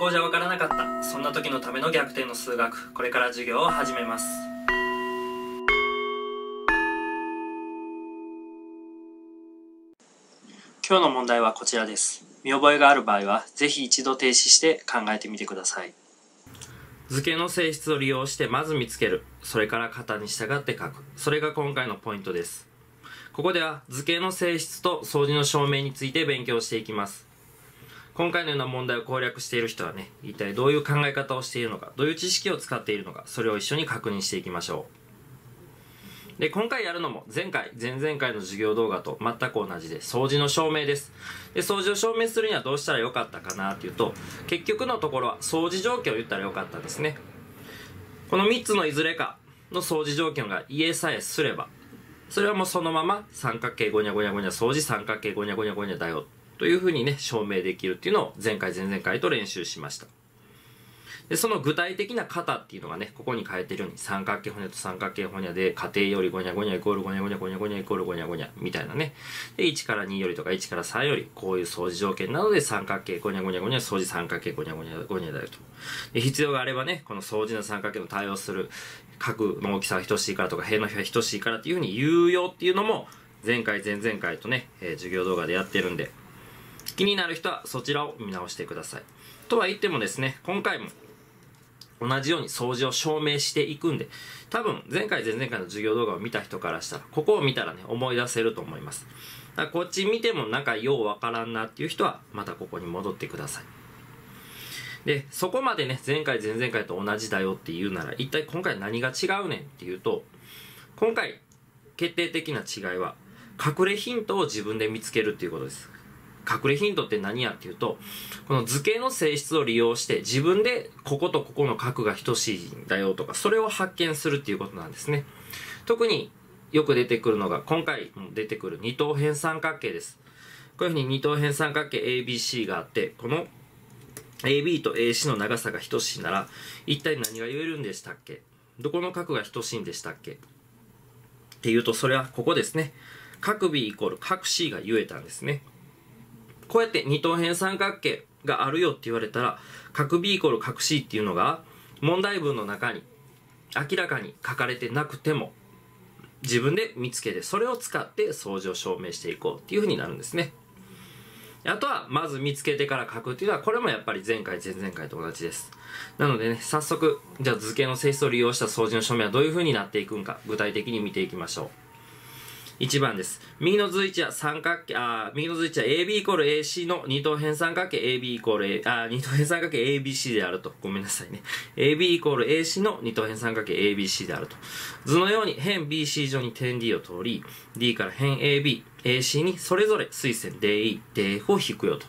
学校じゃ分からなかった、そんな時のための逆転の数学。これから授業を始めます。今日の問題はこちらです。見覚えがある場合はぜひ一度停止して考えてみてください。図形の性質を利用してまず見つける、それから型に従って書く、それが今回のポイントです。ここでは図形の性質と相似の証明について勉強していきます。今回のような問題を攻略している人はね、一体どういう考え方をしているのか、どういう知識を使っているのか、それを一緒に確認していきましょう。で、今回やるのも前回、前々回の授業動画と全く同じで、相似の証明です。で、相似を証明するにはどうしたらよかったかなっていうと、結局のところは相似条件を言ったらよかったんですね。この3つのいずれかの相似条件が言えさえすれば、それはもうそのまま三角形ゴニャゴニャゴニャ相似三角形ゴニャゴニャゴニャだよというふうにね、証明できるっていうのを前回前々回と練習しました。で、その具体的な型っていうのがね、ここに書いてるように三角形ホニャと三角形ホニャで、家庭よりゴニャゴニャイコールゴニャゴニャゴニャゴニャイコールゴニャゴニャみたいなね。で、1から2よりとか1から3より、こういう相似条件なので三角形ゴニャゴニャゴニャ相似三角形ゴニャゴニャゴニャだよと。で、必要があればね、この相似の三角形の対応する角の大きさは等しいからとか、辺の比は等しいからっていうふうに言うよっていうのも前回前々回とね、授業動画でやってるんで、気になる人はそちらを見直してください。とは言ってもですね、今回も同じように相似を証明していくんで、多分前回前々回の授業動画を見た人からしたら、ここを見たらね、思い出せると思います。だからこっち見てもなんかようわからんなっていう人は、またここに戻ってください。で、そこまでね、前回前々回と同じだよって言うなら、一体今回何が違うねんっていうと、今回決定的な違いは、隠れヒントを自分で見つけるっていうことです。隠れヒントって何やっていうと、この図形の性質を利用して自分でこことここの角が等しいんだよとか、それを発見するっていうことなんですね。特によく出てくるのが、今回も出てくる二等辺三角形です。こういうふうに二等辺三角形 ABC があって、この AB と AC の長さが等しいなら、一体何が言えるんでしたっけ？どこの角が等しいんでしたっけ？っていうと、それはここですね。角 B イコール角 C が言えたんですね。こうやって二等辺三角形があるよって言われたら、角 B イコール角 C っていうのが問題文の中に明らかに書かれてなくても自分で見つけて、それを使って相似を証明していこうっていうふうになるんですね。あとはまず見つけてから書くっていうのは、これもやっぱり前回前々回と同じです。なのでね、早速じゃあ図形の性質を利用した相似の証明はどういうふうになっていくんか、具体的に見ていきましょう。1番です。右の図1は三角形、右の図1は AB イコール AC の二等辺三角形 AB イコール 二等辺三角形 ABC であると。ごめんなさいね。AB イコール AC の二等辺三角形 ABC であると。図のように辺 BC 上に点 D を通り、D から辺 AB、AC にそれぞれ垂線 DE、DF を引くよと。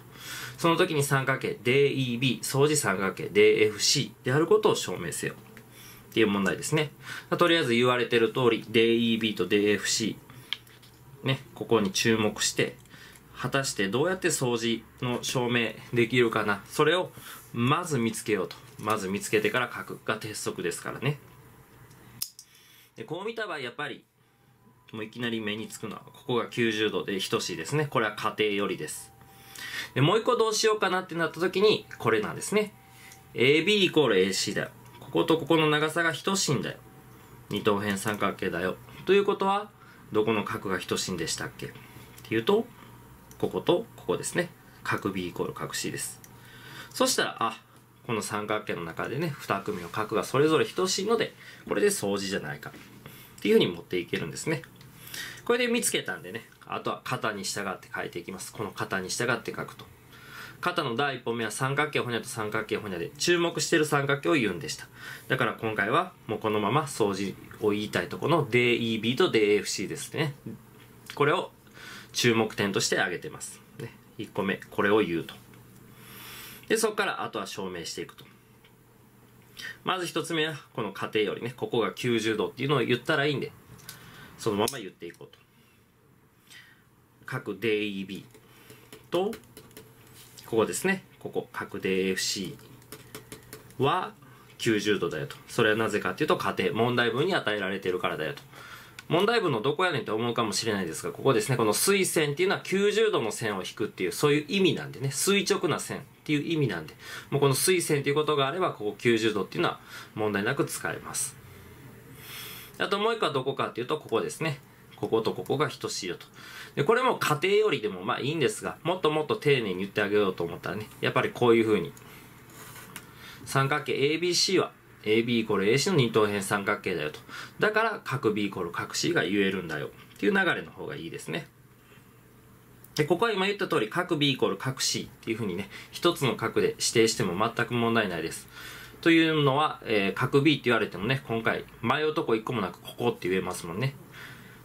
その時に三角形 DEB、相似三角形 DFC であることを証明せよ。っていう問題ですね。とりあえず言われてる通り、DEB と DFC、ね、ここに注目して、果たしてどうやって相似の証明できるかな。それをまず見つけようと。まず見つけてから書くが鉄則ですからね。で、こう見た場合、やっぱり、もういきなり目につくのは、ここが90度で等しいですね。これは家庭よりです。で、もう一個どうしようかなってなった時に、これなんですね。AB イコール AC だよ。こことここの長さが等しいんだよ。二等辺三角形だよ。ということは、どこの角が等しいんでしたっけっていうと、こことここですね。角 B イコール角 C です。そしたら、あ、この三角形の中でね、2組の角がそれぞれ等しいので、これで相似じゃないかっていうふうに持っていけるんですね。これで見つけたんでね、あとは型に従って書いていきます。この型に従って書くと。型の第1本目は三角形ホニャと三角形ホニャで、注目してる三角形を言うんでした。だから今回はもうこのまま相似を言いたいとこの DEB と DFC ですね。これを注目点として挙げてます。ね、1個目、これを言うと。で、そこからあとは証明していくと。まず1つ目はこの過程よりね、ここが90度っていうのを言ったらいいんで、そのまま言っていこうと。角 DEB と、ここですね。ここ、角 DFC は90度だよと。それはなぜかっていうと、過程。問題文に与えられてるからだよと。問題文のどこやねんって思うかもしれないですが、ここですね、この垂線っていうのは90度の線を引くっていう、そういう意味なんでね、垂直な線っていう意味なんで、もうこの垂線っていうことがあれば、ここ90度っていうのは問題なく使えます。あともう一個はどこかっていうと、ここですね。こことここが等しいよと。で、これも仮定よりでもまあいいんですが、もっともっと丁寧に言ってあげようと思ったらね、やっぱりこういうふうに。三角形 ABC は AB イコール AC の二等辺三角形だよと。だから、角 B イコール角 C が言えるんだよっていう流れの方がいいですね。で、ここは今言った通り、角 B イコール角 C っていうふうにね、一つの角で指定しても全く問題ないです。というのは、角 B って言われてもね、今回、前男一個もなくここって言えますもんね。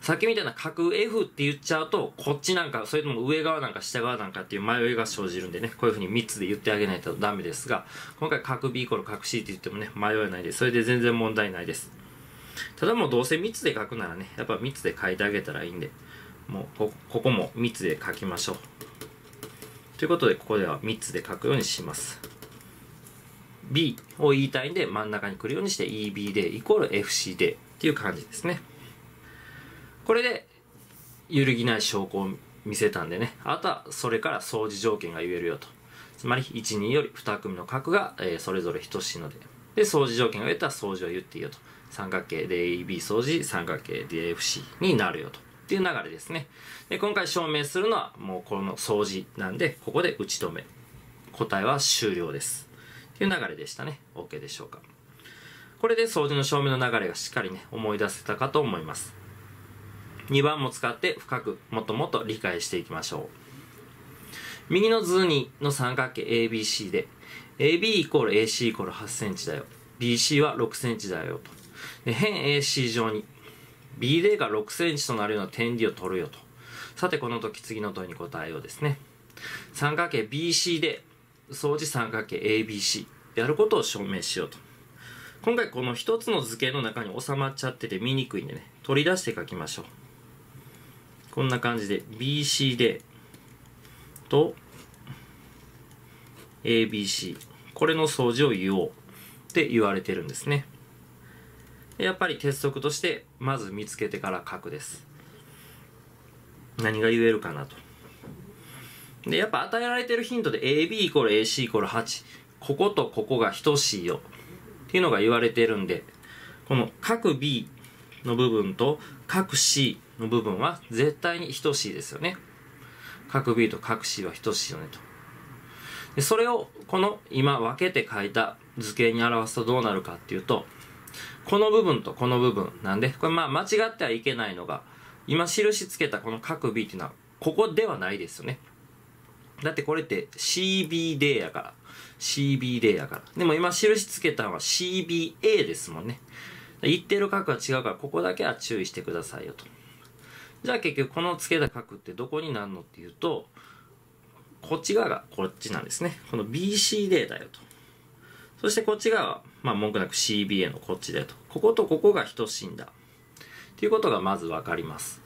さっきみたいな角 F って言っちゃうと、こっちなんか、それとも上側なんか下側なんかっていう迷いが生じるんでね、こういうふうに3つで言ってあげないとダメですが、今回角 B イコール角 C って言ってもね、迷えないです。それで全然問題ないです。ただもうどうせ3つで書くならね、やっぱ3つで書いてあげたらいいんで、もうここも3つで書きましょう。ということで、ここでは3つで書くようにします。B を言いたいんで真ん中に来るようにして EB でイコール FCD っていう感じですね。これで揺るぎない証拠を見せたんでね、あとはそれから相似条件が言えるよと。つまり1、2より2組の角がそれぞれ等しいので、で相似条件が言ったら相似を言っていいよと。三角形で AB 相似、三角形で FC になるよと。っていう流れですね。で今回証明するのはもうこの相似なんで、ここで打ち止め。答えは終了です。という流れでしたね。OK でしょうか。これで相似の証明の流れがしっかりね、思い出せたかと思います。2番も使って深くもっともっと理解していきましょう。右の図2の三角形 ABC で、AB イコール AC イコール8センチだよ。BC は6センチだよと。で、辺 AC 上に BD が6センチとなるような点 D を取るよと。さて、この時次の問いに答えようですね。三角形 BC で、相似三角形 ABC であることを証明しようと。今回この一つの図形の中に収まっちゃってて見にくいんでね、取り出して書きましょう。こんな感じで BCD と ABC、 これの相似を言おうって言われてるんですね。やっぱり鉄則としてまず見つけてから書くです。何が言えるかなと。でやっぱ与えられてるヒントで AB イコール AC イコール8、こことここが等しいよっていうのが言われてるんで、この角 B の部分と角 C の部分は絶対に等しいですよね。角 B と角 C は等しいよねと。でそれをこの今分けて書いた図形に表すとどうなるかっていうと、この部分とこの部分なんで、これまあ間違ってはいけないのが、今印つけたこの角 B っていうのはここではないですよね。だってこれって CBD やから。CBD やから。でも今印つけたのは CBA ですもんね。言ってる角が違うから、ここだけは注意してくださいよと。じゃあ結局このつけた角ってどこになるのっていうと、こっち側がこっちなんですね。この BCD だよと。そしてこっち側は、まあ文句なく CBA のこっちだよと。こことここが等しいんだ。っていうことがまずわかります。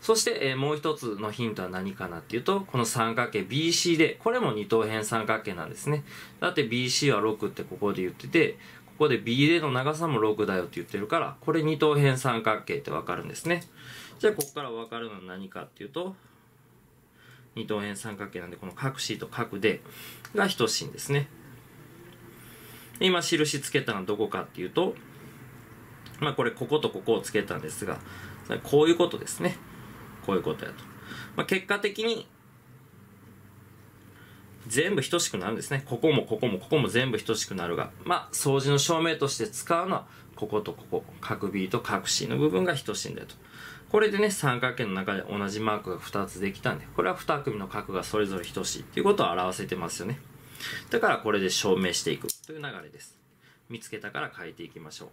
そして、もう一つのヒントは何かなっていうと、この三角形 BC で、これも二等辺三角形なんですね。だって BC は6ってここで言ってて、ここで BD の長さも6だよって言ってるから、これ二等辺三角形ってわかるんですね。じゃあ、ここからわかるのは何かっていうと、二等辺三角形なんで、この角 C と角 D が等しいんですね。で今、印つけたのはどこかっていうと、まあ、これ、こことここをつけたんですが、こういうことですね。こういうことやと。まあ、結果的に、全部等しくなるんですね。ここもここもここも全部等しくなるが、まあ、相似の証明として使うのは、こことここ、角 B と角 C の部分が等しいんだよと。これでね、三角形の中で同じマークが2つできたんで、これは2組の角がそれぞれ等しいっていうことを表せてますよね。だから、これで証明していくという流れです。見つけたから書いていきましょう。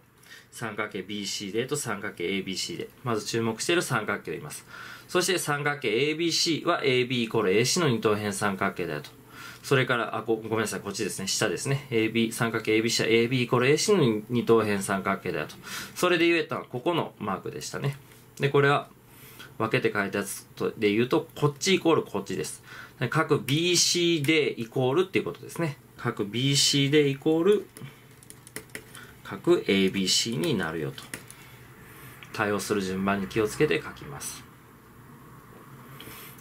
三角形 BCD と三角形 ABC で、まず注目している三角形を言います。そして三角形 ABC は AB イコール AC の二等辺三角形だよと。それから、ごめんなさい、こっちですね、下ですね。三角形 ABC は AB イコール AC の二等辺三角形だよと。それで言えたのはここのマークでしたね。で、これは分けて書いたやつで言うと、こっちイコールこっちです。角 BCD イコールっていうことですね。角 BCD イコール角 ABC になるよと。対応する順番に気をつけて書きます。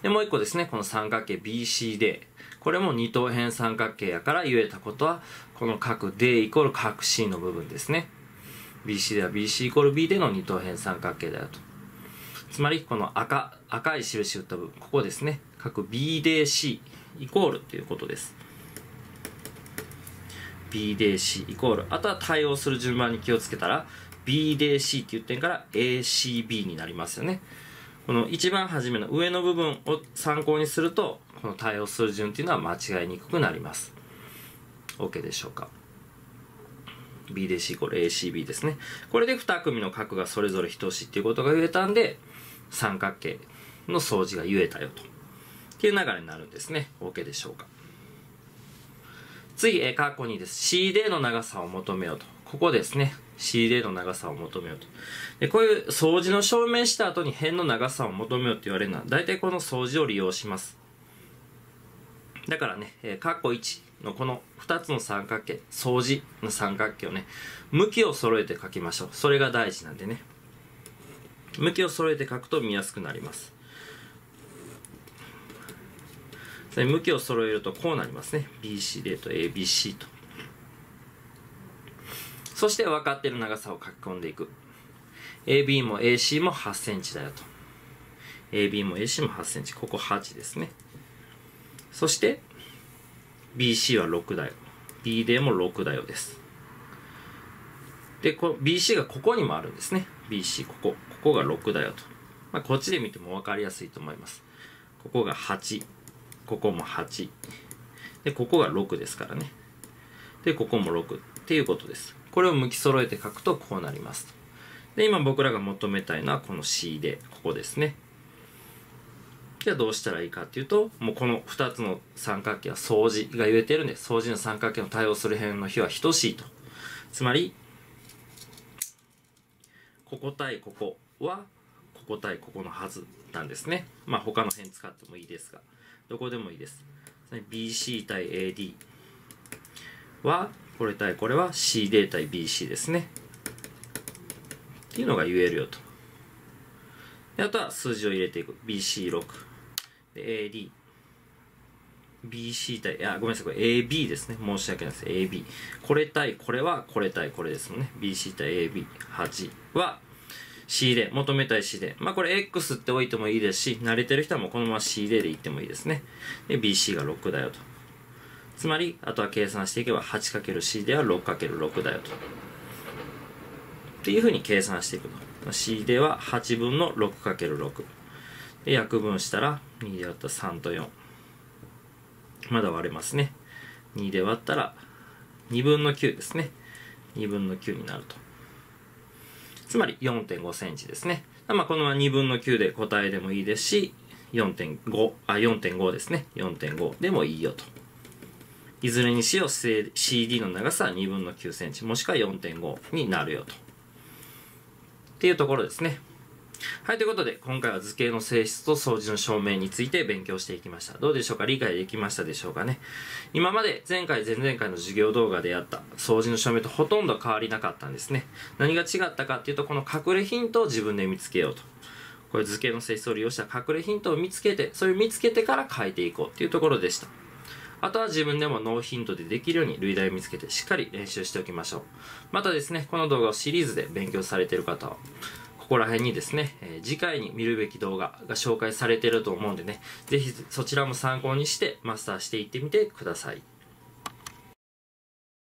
で、もう一個ですね、この三角形 BCD。これも二等辺三角形やから言えたことは、この角 D イコール角 C の部分ですね。BCD は BC イコール B での二等辺三角形だよと。つまり、この赤い印打った部分、ここですね。角 BDC イコールということです。BDC イコール。あとは対応する順番に気をつけたら、BDC っていう点から ACB になりますよね。この一番初めの上の部分を参考にすると、この対応する順っていうのは間違いにくくなります。OK でしょうか。BDC イコール ACB ですね。これで2組の角がそれぞれ等しいっていうことが言えたんで、三角形の相似が言えたよと。っていう流れになるんですね。OK でしょうか。次、括弧2です。CD の長さを求めようと。ここですね。CD の長さを求めようと。で、こういう相似の証明した後に辺の長さを求めようと言われるのは、大体この相似を利用します。だからね、括弧1のこの2つの三角形、相似の三角形をね、向きを揃えて書きましょう。それが大事なんでね。向きを揃えて書くと見やすくなります。で、向きを揃えるとこうなりますね。BCD と ABC と。そして分かっている長さを書き込んでいく。AB も AC も8センチだよと。AB も AC も8センチ。ここ8ですね。そして BC は6だよ。BD も6だよです。で、BC がここにもあるんですね。BC、ここ。ここが6だよと。まあ、こっちで見ても分かりやすいと思います。ここが8。ここも8。で、ここが6ですからね。で、ここも6っていうことです。これを向き揃えて書くとこうなります。で、今僕らが求めたいのはこの C で、ここですね。じゃあどうしたらいいかっていうと、もうこの2つの三角形は相似が言えてるんで、相似の三角形の対応する辺の比は等しいと。つまり、ここ対ここは、ここ対ここのはずなんですね。まあ他の辺使ってもいいですが。どこでもいいです。BC 対 AD は、これ対これは CD 対 BC ですね。っていうのが言えるよと。で、あとは数字を入れていく。BC6。AD。BC 対、あ、ごめんなさい。これ AB ですね。申し訳ないです。AB。これ対これは、これ対これですもんね。BC 対 AB。8は、CD、求めたい CD。まあこれ X って置いてもいいですし、慣れてる人はもうこのまま CD でいってもいいですね。で、BC が6だよと。つまり、あとは計算していけば 8×CD は 6×6 だよと。っていうふうに計算していくと。CD は8分の 6×6。で、約分したら、2で割ったら3と4。まだ割れますね。2で割ったら、2分の9ですね。2分の9になると。つまり 4.5 センチですね。まあ、このまま2分の9で答えでもいいですし、4.5ですね。4.5 でもいいよと。いずれにしろ CD の長さは2分の9センチ、もしくは 4.5 になるよと。っていうところですね。はい、ということで、今回は図形の性質と相似の証明について勉強していきました。どうでしょうか？理解できましたでしょうかね。今まで前回、前々回の授業動画でやった相似の証明とほとんど変わりなかったんですね。何が違ったかっていうと、この隠れヒントを自分で見つけようと。これ図形の性質を利用した隠れヒントを見つけて、それを見つけてから変えていこうっていうところでした。あとは自分でもノーヒントでできるように類題を見つけてしっかり練習しておきましょう。またですね、この動画をシリーズで勉強されている方は、ここら辺にですね、次回に見るべき動画が紹介されていると思うんでね、ぜひそちらも参考にしてマスターしていってみてください。